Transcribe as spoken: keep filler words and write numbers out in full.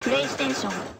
PlayStation.